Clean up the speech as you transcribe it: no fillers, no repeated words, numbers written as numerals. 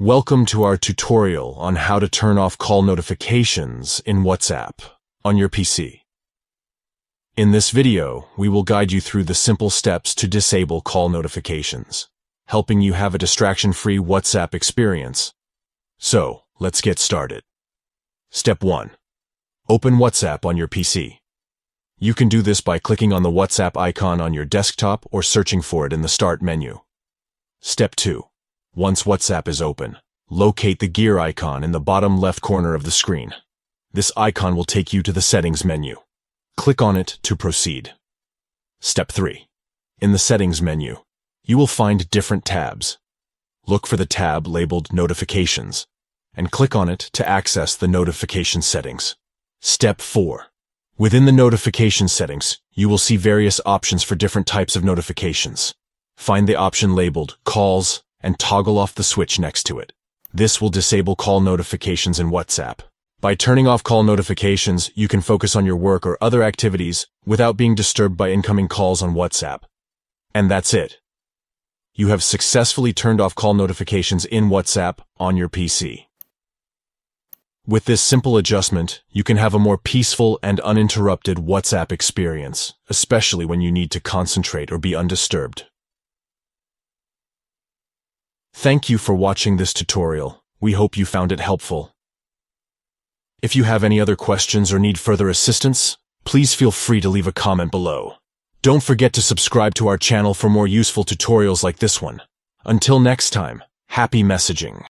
Welcome to our tutorial on how to turn off call notifications in WhatsApp on your PC. In this video, we will guide you through the simple steps to disable call notifications, helping you have a distraction-free WhatsApp experience. So, let's get started. Step 1. Open WhatsApp on your PC. You can do this by clicking on the WhatsApp icon on your desktop or searching for it in the Start menu. Step 2. Once WhatsApp is open, locate the gear icon in the bottom left corner of the screen. This icon will take you to the Settings menu. Click on it to proceed. Step 3. In the Settings menu, you will find different tabs. Look for the tab labeled Notifications, and click on it to access the notification settings. Step 4. Within the notification settings, you will see various options for different types of notifications. Find the option labeled Calls, and toggle off the switch next to it. This will disable call notifications in WhatsApp. By turning off call notifications, you can focus on your work or other activities without being disturbed by incoming calls on WhatsApp. And that's it. You have successfully turned off call notifications in WhatsApp on your PC. With this simple adjustment, you can have a more peaceful and uninterrupted WhatsApp experience, especially when you need to concentrate or be undisturbed. Thank you for watching this tutorial. We hope you found it helpful. If you have any other questions or need further assistance, please feel free to leave a comment below. Don't forget to subscribe to our channel for more useful tutorials like this one. Until next time, happy messaging.